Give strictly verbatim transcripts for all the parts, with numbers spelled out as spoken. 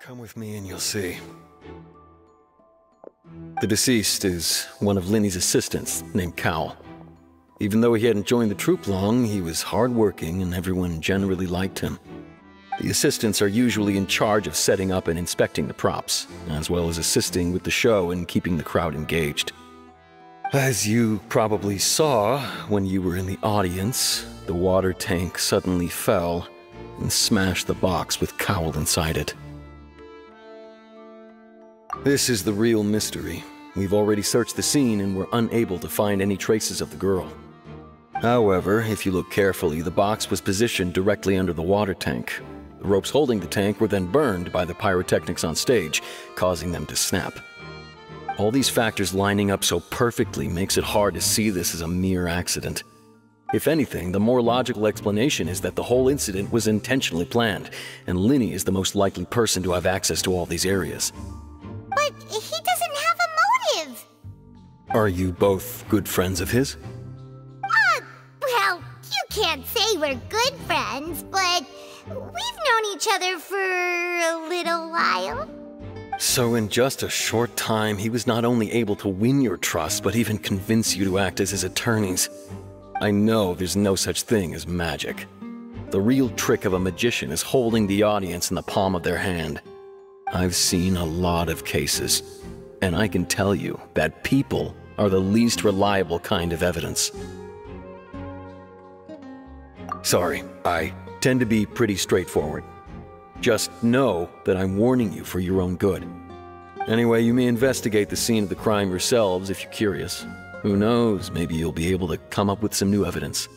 Come with me and you'll see. The deceased is one of Lyney's assistants named Cowell. Even though he hadn't joined the troupe long, he was hardworking and everyone generally liked him. The assistants are usually in charge of setting up and inspecting the props, as well as assisting with the show and keeping the crowd engaged. As you probably saw when you were in the audience, the water tank suddenly fell and smashed the box with Cowell inside it. This is the real mystery. We've already searched the scene and were unable to find any traces of the girl. However, if you look carefully, the box was positioned directly under the water tank. The ropes holding the tank were then burned by the pyrotechnics on stage, causing them to snap. All these factors lining up so perfectly makes it hard to see this as a mere accident. If anything, the more logical explanation is that the whole incident was intentionally planned, and Lyney is the most likely person to have access to all these areas. But he doesn't have a motive! Are you both good friends of his? Uh, well, you can't say we're good friends, but we've known each other for a little while. So in just a short time, he was not only able to win your trust, but even convince you to act as his attorneys. I know there's no such thing as magic. The real trick of a magician is holding the audience in the palm of their hand. I've seen a lot of cases, and I can tell you that people are the least reliable kind of evidence. Sorry, I tend to be pretty straightforward. Just know that I'm warning you for your own good. Anyway, you may investigate the scene of the crime yourselves if you're curious. Who knows, maybe you'll be able to come up with some new evidence.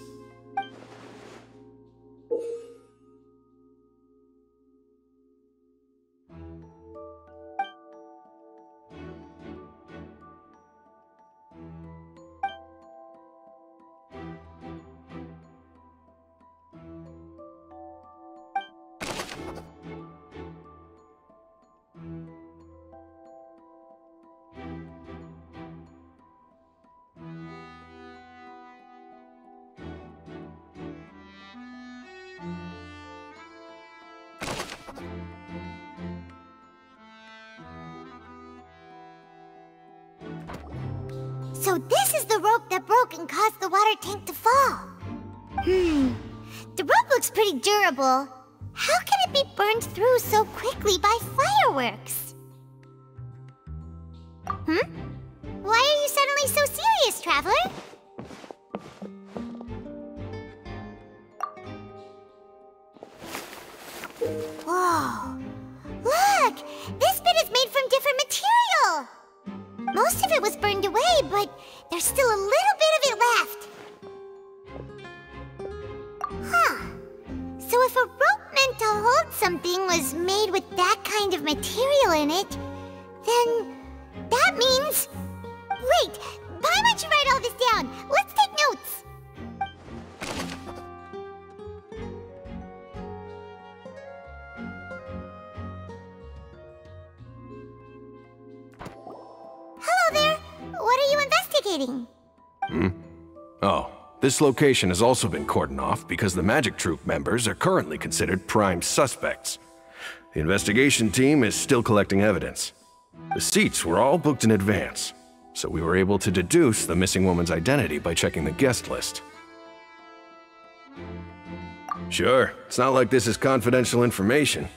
So this is the rope that broke and caused the water tank to fall. Hmm. The rope looks pretty durable. How can it be burned through so quickly by fireworks? Hmm? Why are you suddenly so serious, Traveler? Whoa. Look! This bit is made from different material! Most of it was burned away, but there's still a little bit of it left. Huh. So if a rope meant to hold something was made with that kind of material in it, then that means... Wait, why don't you write all this down? Let's take notes. Hmm? Oh, this location has also been cordoned off because the magic troupe members are currently considered prime suspects. The investigation team is still collecting evidence. The seats were all booked in advance, so we were able to deduce the missing woman's identity by checking the guest list. Sure, it's not like this is confidential information.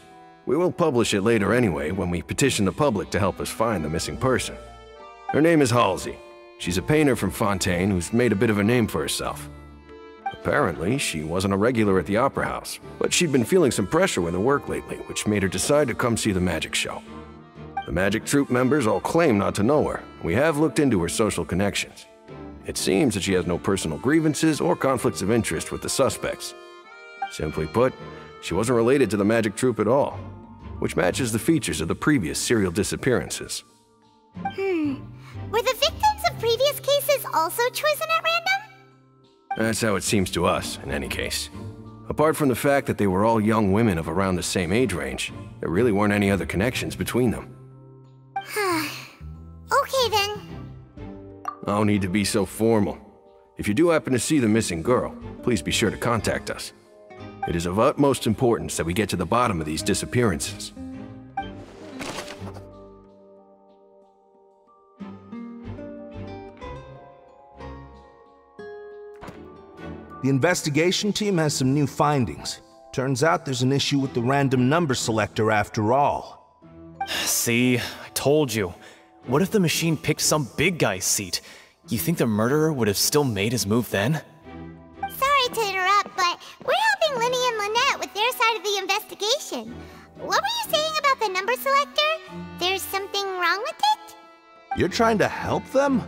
We will publish it later anyway when we petition the public to help us find the missing person. Her name is Halsey. She's a painter from Fontaine who's made a bit of a name for herself. Apparently, she wasn't a regular at the Opera House, but she'd been feeling some pressure with her work lately, which made her decide to come see the magic show. The magic troupe members all claim not to know her. We have looked into her social connections. It seems that she has no personal grievances or conflicts of interest with the suspects. Simply put, she wasn't related to the magic troupe at all, which matches the features of the previous serial disappearances. Hmm. Were the victims of previous cases also chosen at random? That's how it seems to us, in any case. Apart from the fact that they were all young women of around the same age range, there really weren't any other connections between them. Okay, then. No need to be so formal. If you do happen to see the missing girl, please be sure to contact us. It is of utmost importance that we get to the bottom of these disappearances. The investigation team has some new findings. Turns out there's an issue with the random number selector after all. See, I told you. What if the machine picked some big guy's seat? You think the murderer would have still made his move then? Sorry to interrupt, but we're helping Lyney and Lynette with their side of the investigation. What were you saying about the number selector? There's something wrong with it? You're trying to help them?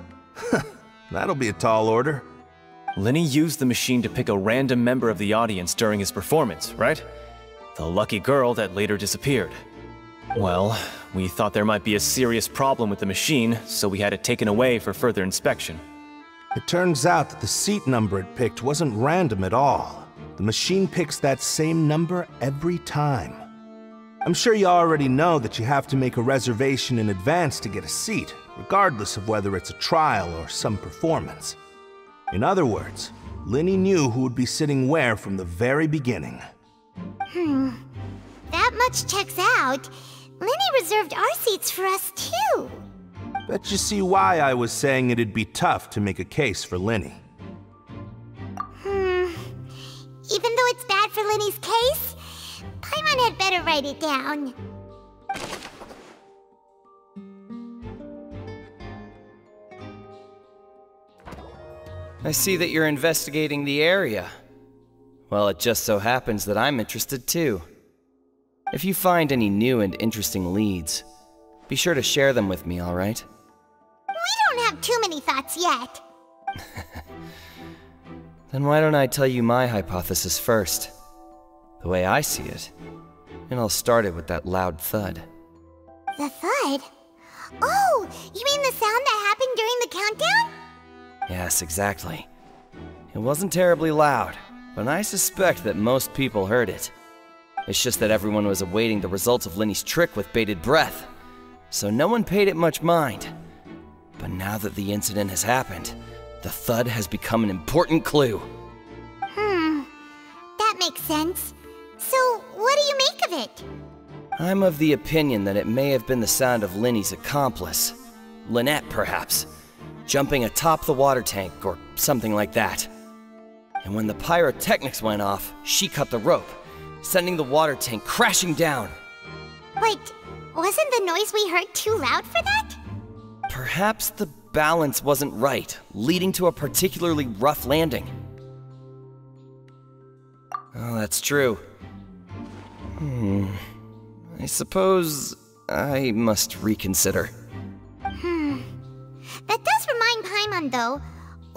That'll be a tall order. Lyney used the machine to pick a random member of the audience during his performance, right? The lucky girl that later disappeared. Well, we thought there might be a serious problem with the machine, so we had it taken away for further inspection. It turns out that the seat number it picked wasn't random at all. The machine picks that same number every time. I'm sure you already know that you have to make a reservation in advance to get a seat, regardless of whether it's a trial or some performance. In other words, Lyney knew who would be sitting where from the very beginning. Hmm. That much checks out. Lyney reserved our seats for us, too. Bet you see why I was saying it'd be tough to make a case for Lyney. Hmm. Even though it's bad for Lyney's case, Paimon had better write it down. I see that you're investigating the area. Well, it just so happens that I'm interested too. If you find any new and interesting leads, be sure to share them with me, all right? We don't have too many thoughts yet. Then why don't I tell you my hypothesis first? The way I see it, it all started with that loud thud. The thud? Oh, you mean the sound that happened during the countdown? Yes, exactly. It wasn't terribly loud, but I suspect that most people heard it. It's just that everyone was awaiting the results of Lyney's trick with bated breath, so no one paid it much mind. But now that the incident has happened, the thud has become an important clue. Hmm, that makes sense. So, what do you make of it? I'm of the opinion that it may have been the sound of Lyney's accomplice, Lynette perhaps, jumping atop the water tank or something like that. And when the pyrotechnics went off, she cut the rope, sending the water tank crashing down. Wait, wasn't the noise we heard too loud for that? Perhaps the balance wasn't right, leading to a particularly rough landing. Oh, that's true. Hmm. I suppose I must reconsider. Hmm. That does remind Paimon, though.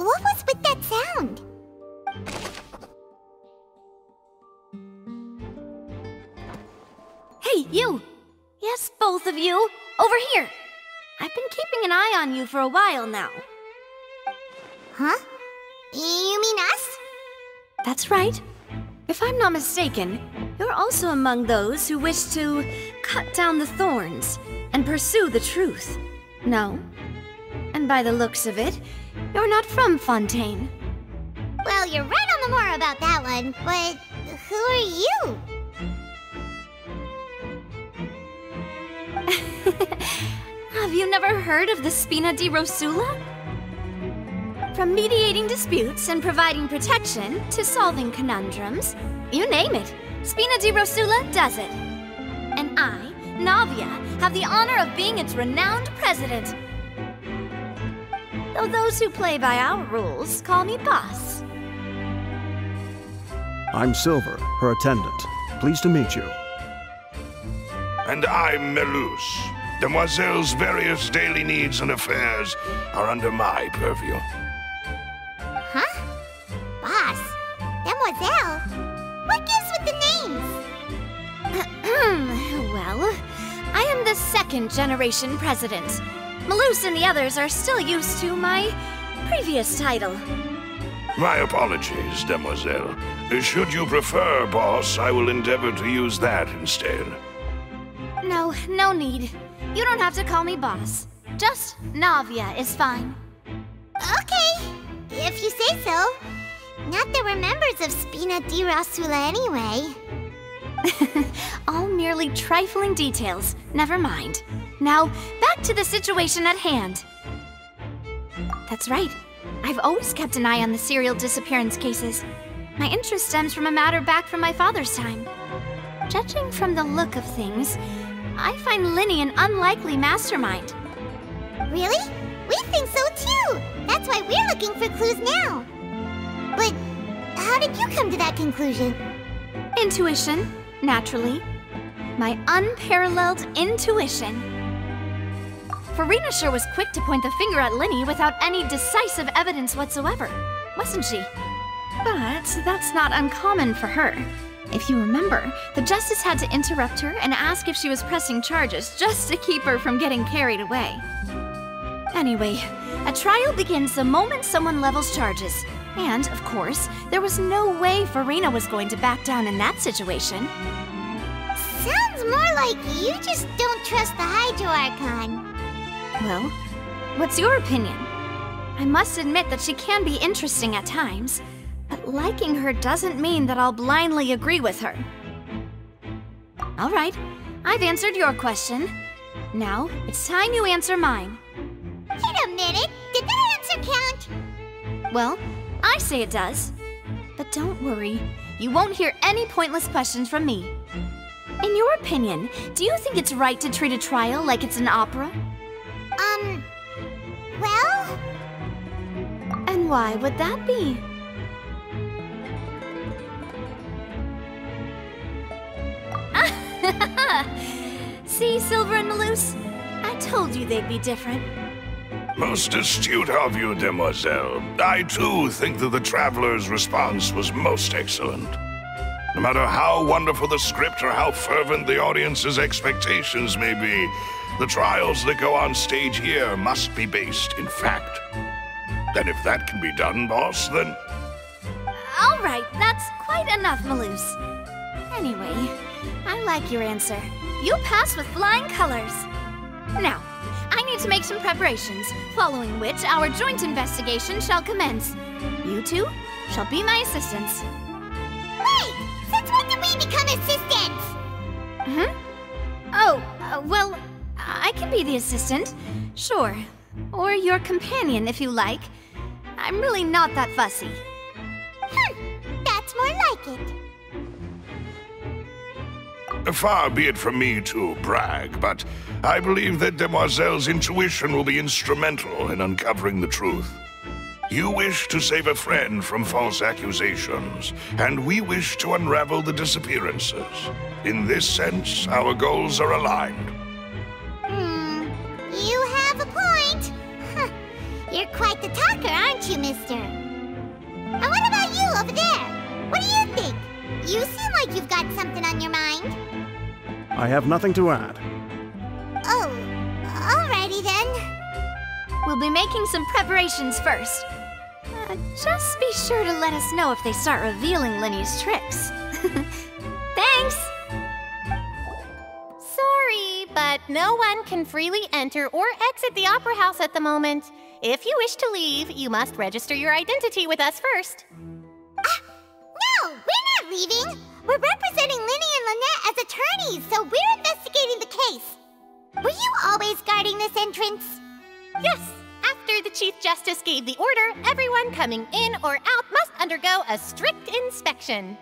What was with that sound? Hey, you! Yes, both of you! Over here! I've been keeping an eye on you for a while now. Huh? You mean us? That's right. If I'm not mistaken, you're also among those who wish to cut down the thorns and pursue the truth. No? And by the looks of it, you're not from Fontaine. Well, you're right on the moor about that one, but who are you? Have you never heard of the Spina di Rosula? From mediating disputes and providing protection to solving conundrums, you name it, Spina di Rosula does it. And I, Navia, have the honor of being its renowned president. Though those who play by our rules call me boss. I'm Silver, her attendant. Pleased to meet you. And I'm Melus. Demoiselle's various daily needs and affairs are under my purview. Huh? Boss? Demoiselle? What gives with the names? Well, I am the second generation president. Melus and the others are still used to my previous title. My apologies, Demoiselle. Should you prefer, boss, I will endeavor to use that instead. No, no need. You don't have to call me boss. Just Navia is fine. Okay, if you say so. Not that we're members of Spina di Rosula anyway. All merely trifling details. Never mind. Now, back to the situation at hand. That's right. I've always kept an eye on the serial disappearance cases. My interest stems from a matter back from my father's time. Judging from the look of things, I find Lyney an unlikely mastermind. Really? We think so too! That's why we're looking for clues now! But how did you come to that conclusion? Intuition, naturally. My unparalleled intuition. Furina sure was quick to point the finger at Lyney without any decisive evidence whatsoever, wasn't she? But that's not uncommon for her. If you remember, the justice had to interrupt her and ask if she was pressing charges just to keep her from getting carried away. Anyway, a trial begins the moment someone levels charges. And, of course, there was no way Furina was going to back down in that situation. Sounds more like you just don't trust the Hydro Archon. Well, what's your opinion? I must admit that she can be interesting at times, but liking her doesn't mean that I'll blindly agree with her. All right, I've answered your question. Now, it's time you answer mine. Wait a minute, did that answer count? Well, I say it does. But don't worry, you won't hear any pointless questions from me. In your opinion, do you think it's right to treat a trial like it's an opera? Um, well? And why would that be? See, Silver and Melus? I told you they'd be different. Most astute of you, Demoiselle. I, too, think that the Traveler's response was most excellent. No matter how wonderful the script or how fervent the audience's expectations may be, the trials that go on stage here must be based in fact. And if that can be done, boss, then... All right, that's quite enough, Melus. Anyway, I like your answer. You pass with flying colors. Now, I need to make some preparations, following which our joint investigation shall commence. You two shall be my assistants. Wait! Since when did we become assistants? Mm-hmm. Oh, uh, well... I can be the assistant, sure. Or your companion, if you like. I'm really not that fussy. Hmm, that's more like it. Far be it from me to brag, but I believe that Demoiselle's intuition will be instrumental in uncovering the truth. You wish to save a friend from false accusations, and we wish to unravel the disappearances. In this sense, our goals are aligned. You have a point! Huh. You're quite the talker, aren't you, mister? And what about you over there? What do you think? You seem like you've got something on your mind. I have nothing to add. Oh, alrighty then. We'll be making some preparations first. Uh, just be sure to let us know if they start revealing Lyney's tricks. Thanks! But no one can freely enter or exit the Opera House at the moment. If you wish to leave, you must register your identity with us first. Uh, no, we're not leaving. We're representing Lyney and Lynette as attorneys, so we're investigating the case. Were you always guarding this entrance? Yes. After the Chief Justice gave the order, everyone coming in or out must undergo a strict inspection.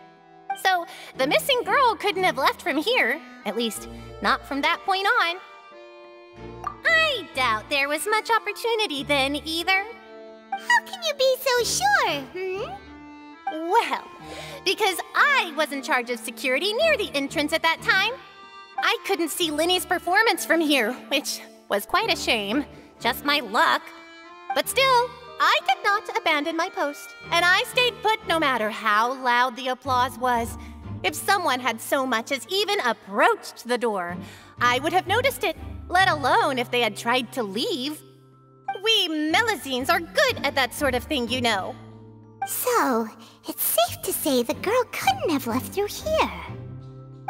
So, the missing girl couldn't have left from here. At least, not from that point on. I doubt there was much opportunity then, either. How can you be so sure, hmm? Well, because I was in charge of security near the entrance at that time. I couldn't see Lyney's performance from here, which was quite a shame. Just my luck. But still, I did not abandon my post, and I stayed put no matter how loud the applause was. If someone had so much as even approached the door, I would have noticed it, let alone if they had tried to leave. We Melusines are good at that sort of thing, you know. So, it's safe to say the girl couldn't have left through here.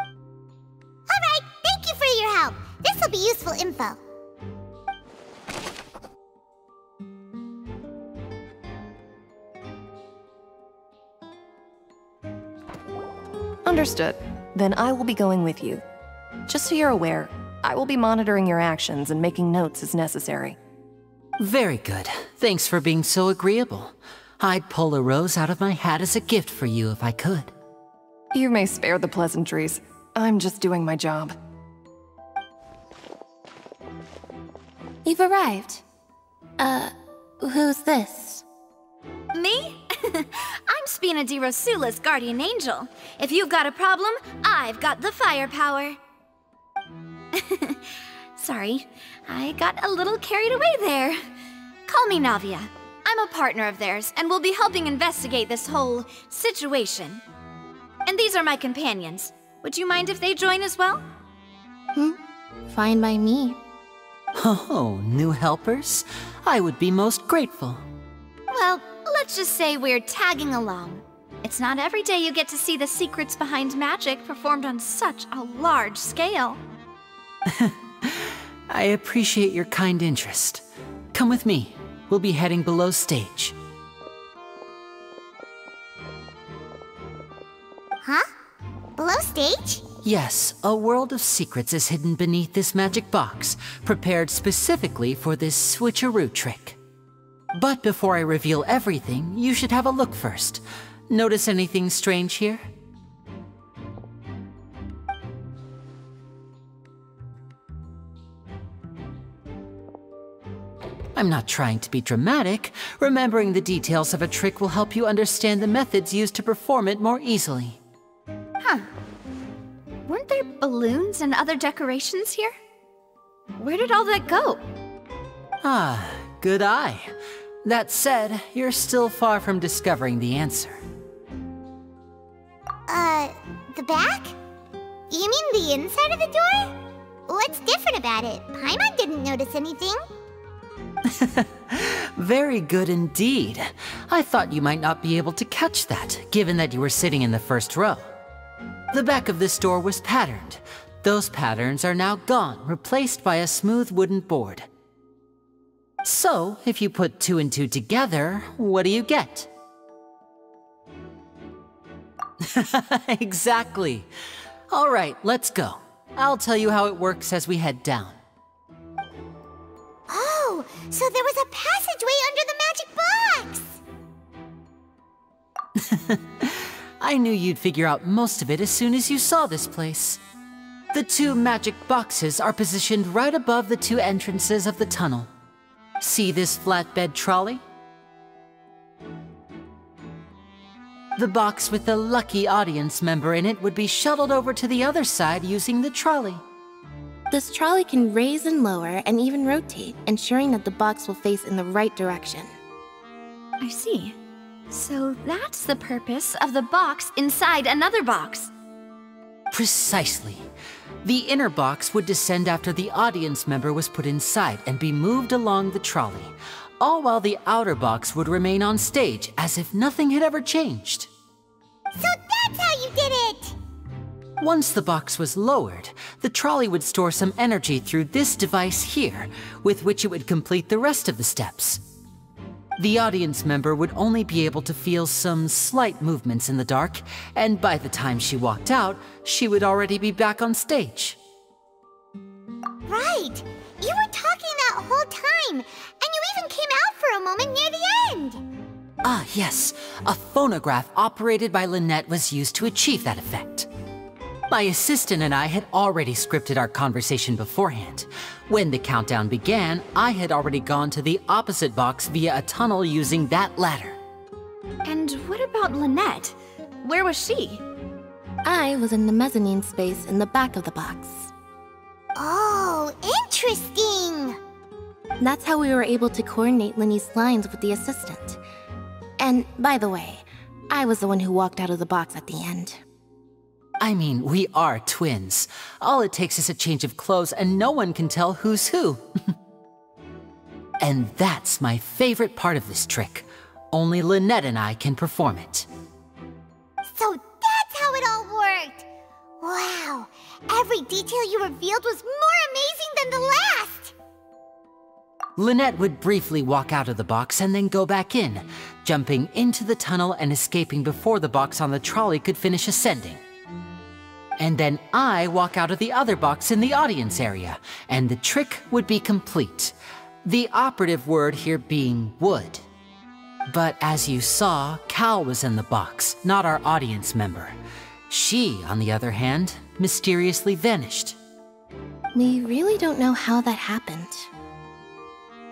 All right, thank you for your help. This will be useful info. Understood. Then I will be going with you. Just so you're aware, I will be monitoring your actions and making notes as necessary. Very good. Thanks for being so agreeable. I'd pull a rose out of my hat as a gift for you if I could. You may spare the pleasantries. I'm just doing my job. You've arrived. Uh, who's this? Me? I'm Spina di Rosula's guardian angel. If you've got a problem, I've got the firepower. Sorry, I got a little carried away there. Call me Navia. I'm a partner of theirs, and we'll be helping investigate this whole situation. And these are my companions. Would you mind if they join as well? Hmm? Fine by me. Oh, new helpers? I would be most grateful. Well, let's just say we're tagging along. It's not every day you get to see the secrets behind magic performed on such a large scale. I appreciate your kind interest. Come with me. We'll be heading below stage. Huh? Below stage? Yes, a world of secrets is hidden beneath this magic box, prepared specifically for this switcheroo trick. But before I reveal everything, you should have a look first. Notice anything strange here? I'm not trying to be dramatic. Remembering the details of a trick will help you understand the methods used to perform it more easily. Huh. Weren't there balloons and other decorations here? Where did all that go? Ah, good eye. That said, you're still far from discovering the answer. Uh, the back? You mean the inside of the door? What's different about it? Paimon didn't notice anything. Very good indeed. I thought you might not be able to catch that, given that you were sitting in the first row. The back of this door was patterned. Those patterns are now gone, replaced by a smooth wooden board. So, if you put two and two together, what do you get? Exactly. All right, let's go. I'll tell you how it works as we head down. Oh, so there was a passageway under the magic box! I knew you'd figure out most of it as soon as you saw this place. The two magic boxes are positioned right above the two entrances of the tunnel. See this flatbed trolley? The box with the lucky audience member in it would be shuttled over to the other side using the trolley. This trolley can raise and lower and even rotate, ensuring that the box will face in the right direction. I see. So that's the purpose of the box inside another box. Precisely. The inner box would descend after the audience member was put inside and be moved along the trolley, all while the outer box would remain on stage as if nothing had ever changed. So that's how you did it! Once the box was lowered, the trolley would store some energy through this device here, with which it would complete the rest of the steps. The audience member would only be able to feel some slight movements in the dark, and by the time she walked out, she would already be back on stage. Right! You were talking that whole time, and you even came out for a moment near the end! Ah, yes. A phonograph operated by Lynette was used to achieve that effect. My assistant and I had already scripted our conversation beforehand. When the countdown began, I had already gone to the opposite box via a tunnel using that ladder. And what about Lynette? Where was she? I was in the mezzanine space in the back of the box. Oh, interesting! That's how we were able to coordinate Lynnie's lines with the assistant. And by the way, I was the one who walked out of the box at the end. I mean, we are twins. All it takes is a change of clothes and no one can tell who's who. And that's my favorite part of this trick. Only Lynette and I can perform it. So that's how it all worked! Wow, every detail you revealed was more amazing than the last! Lynette would briefly walk out of the box and then go back in, jumping into the tunnel and escaping before the box on the trolley could finish ascending. And then I walk out of the other box in the audience area, and the trick would be complete. The operative word here being would. But as you saw, Cal was in the box, not our audience member. She, on the other hand, mysteriously vanished. We really don't know how that happened.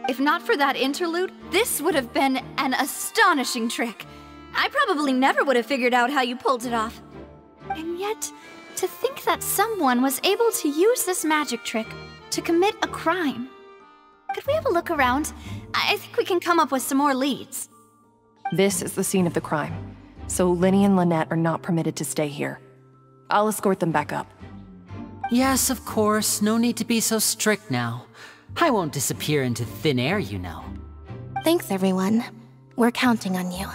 If not for that interlude, this would have been an astonishing trick. I probably never would have figured out how you pulled it off. And yet, to think that someone was able to use this magic trick to commit a crime. Could we have a look around? I think we can come up with some more leads. This is the scene of the crime, so Lyney and Lynette are not permitted to stay here. I'll escort them back up. Yes, of course. No need to be so strict now. I won't disappear into thin air, you know. Thanks, everyone. We're counting on you.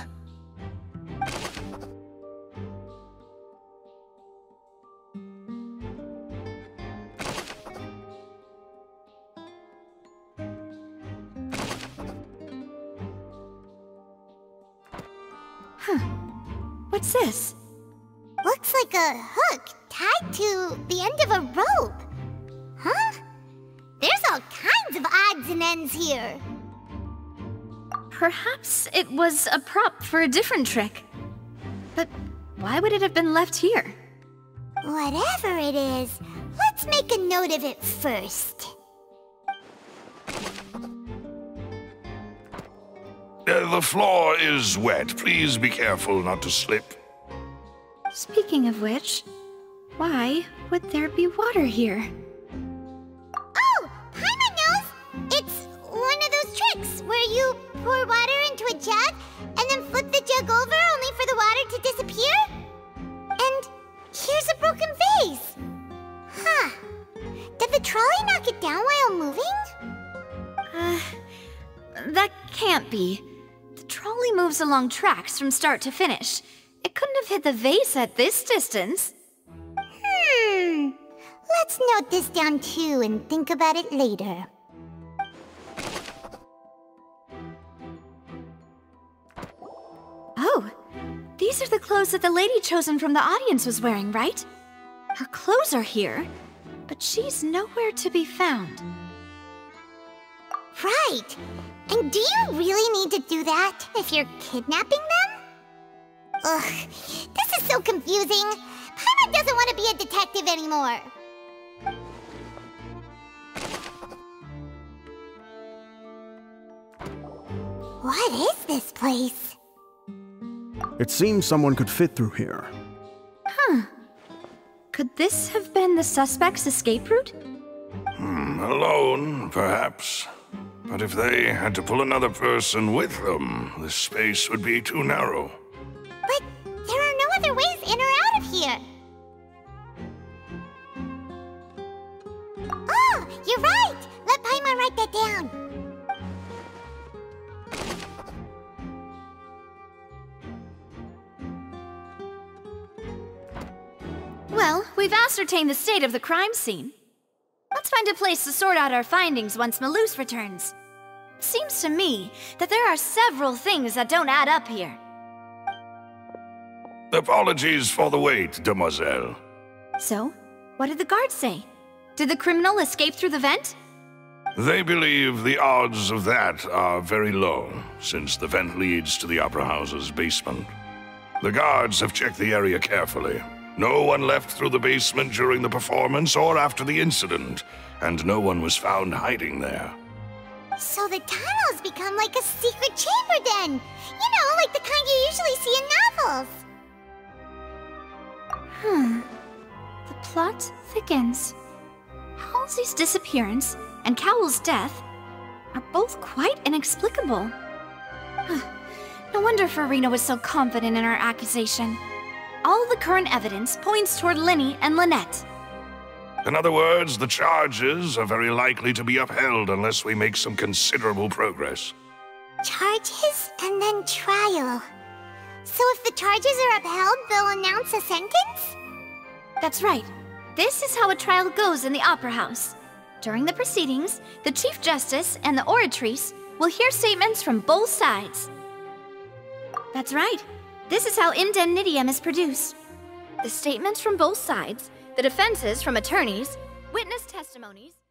Huh. What's this? Looks like a hook tied to the end of a rope. Huh? There's all kinds of odds and ends here. Perhaps it was a prop for a different trick. But why would it have been left here? Whatever it is, let's make a note of it first. Uh, the floor is wet. Please be careful not to slip. Speaking of which, why would there be water here? Oh, Paima knows! It's one of those tricks where you pour water into a jug and then flip the jug over only for the water to disappear. And here's a broken vase. Huh. Did the trolley knock it down while moving? Uh, that can't be. The trolley moves along tracks from start to finish. It couldn't have hit the vase at this distance. Hmm. Let's note this down too and think about it later. Oh, these are the clothes that the lady chosen from the audience was wearing, right? Her clothes are here, but she's nowhere to be found. Right. And do you really need to do that if you're kidnapping them? Ugh, this is so confusing. Paima doesn't want to be a detective anymore. What is this place? It seems someone could fit through here. Huh. Could this have been the suspect's escape route? Hmm, alone, perhaps. But if they had to pull another person with them, this space would be too narrow. But there are no other ways in or out of here. Oh, you're right! Let Paima write that down. Well, we've ascertained the state of the crime scene. Let's find a place to sort out our findings once Melus returns. It seems to me that there are several things that don't add up here. Apologies for the wait, Demoiselle. So, what did the guards say? Did the criminal escape through the vent? They believe the odds of that are very low, since the vent leads to the Opera House's basement. The guards have checked the area carefully. No one left through the basement during the performance or after the incident, and no one was found hiding there. So the tunnel's become like a secret chamber then! You know, like the kind you usually see in novels! Hmm. The plot thickens. Halsey's disappearance and Cowell's death are both quite inexplicable. Huh. No wonder Furina was so confident in her accusation. All the current evidence points toward Lyney and Lynette. In other words, the charges are very likely to be upheld unless we make some considerable progress. Charges and then trial. So if the charges are upheld, they'll announce a sentence? That's right. This is how a trial goes in the Opera House. During the proceedings, the Chief Justice and the Oratrice will hear statements from both sides. That's right. This is how indemnitium is produced. The statements from both sides, the defenses from attorneys, witness testimonies...